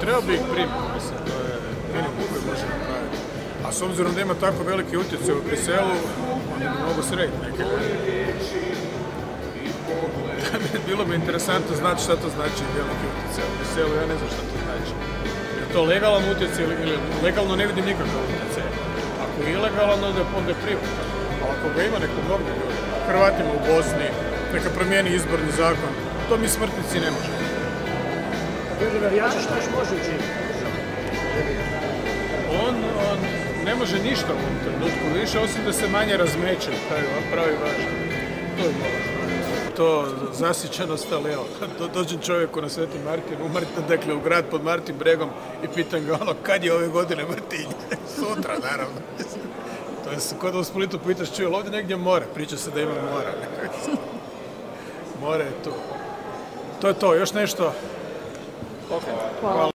treba bi ih primiti, mislim, to je minimum koji može napraviti. A s obzirom da ima tako velike utjece u Briselu, onda bi mogo srediti neke. Bilo bi interesantno znati šta to znači veliki utjece u Briselu, ja ne znam šta to znači. Je to legalan utjece ili legalno ne vidim nikakav utjece. Ako je ilegalan, onda je privatno. Ali ako ga ima neko mnogo ljudi, Hrvatima u Bosni, neka promijeni izborni zakon, to mi smrtnici ne možemo. Ljudima Jača što još može učiniti? On ne može ništa u ovom trenutku više, osim da se manje razmeće, pravi važan. To je važno. To zasićenost, ali evo, dođem čovjeku na Sveti Martin, u Martin, dakle u grad pod Martin Bregom i pitan ga ono, kad je ove godine Martinje? Sutra, naravno. To je kod u Splitu pitaš, čuj, ali ovdje negdje more, priča se da ima mora. More je tu. To je to, još nešto? Okay. Hvala.